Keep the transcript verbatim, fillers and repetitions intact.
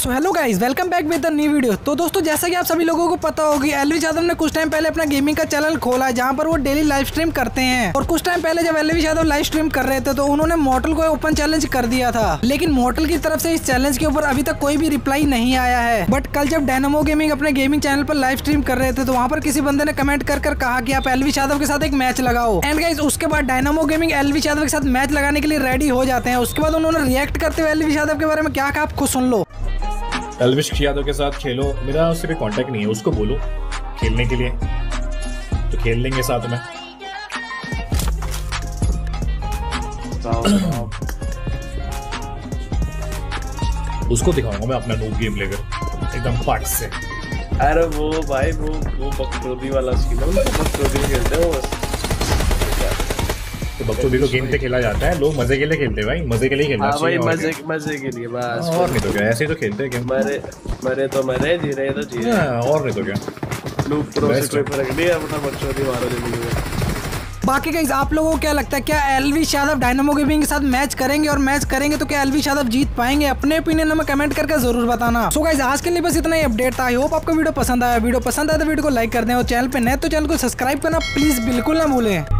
So hello guys, welcome back with the new video. तो दोस्तों, जैसा कि आप सभी लोगों को पता होगी, एल्विश यादव ने कुछ टाइम पहले अपना गेमिंग का चैनल खोला है, जहां पर वो डेली लाइव स्ट्रीम करते हैं। और कुछ टाइम पहले जब एल्विश यादव लाइव स्ट्रीम कर रहे थे तो उन्होंने मॉर्टल को ओपन चैलेंज कर दिया था, लेकिन मॉर्टल की तरफ से इस चैलेंज के ऊपर अभी तक कोई भी रिप्लाई नहीं आया है। बट कल जब डायनामो गेमिंग अपने गेमिंग चैनल पर लाइव स्ट्रीम कर रहे थे तो वहाँ पर किसी बंदे ने कमेंट कर कर कहा कि आप एल्विश यादव के साथ एक मैच लगाओ। एंड गाइस, उसके बाद डायनामो गेमिंग एल्विश यादव के साथ मैच लगाने के लिए रेडी हो जाते हैं। उसके बाद उन्होंने रिएक्ट करते हुए एल्विश यादव के बारे में क्या कहा, आप खुद सुन लो। एल्विश यादव के साथ खेलो, मेरा उससे भी कांटेक्ट नहीं है, उसको बोलो खेलने के लिए तो खेल लेंगे साथ में। उसको दिखाऊंगा मैं अपना नूब गेम लेकर एकदम पार्ट से। अरे वो भाई वो वो बकचोदी वाला स्किल है, बकचोदी खेलते हैं वो तो। बकचोदी को गेम पे खेला जाता है, लोग मजे के लिए खेलते हैं भाई, मजे के लिए खेलना चाहिए। हाँ भाई, मजे मजे के लिए बस, और नहीं तो क्या, ऐसे ही तो खेलते हैं। मरे मरे तो मरे, जीरे तो जीरे, और नहीं तो क्या। लूप प्रो से कोई फर्क नहीं है, अपना बकचोदी मारो जल्दी। बाकी गाइस, आप लोगों को क्या लगता है, क्या एल्विश यादव डायनामो गेमिंग के साथ मैच करेंगे? और मैच करेंगे तो क्या एल्विश यादव जीत पाएंगे? अपने ओपिनियन हमें कमेंट करके जरूर बताना। सो so गाइस, आज के लिए बस इतना ही अपडेट था। आई होप आपको वीडियो पसंद आया। वीडियो पसंद आया तो वीडियो को लाइक कर दें, और चैनल पे नए तो चैनल को सब्सक्राइब करना प्लीज बिल्कुल ना भूलें।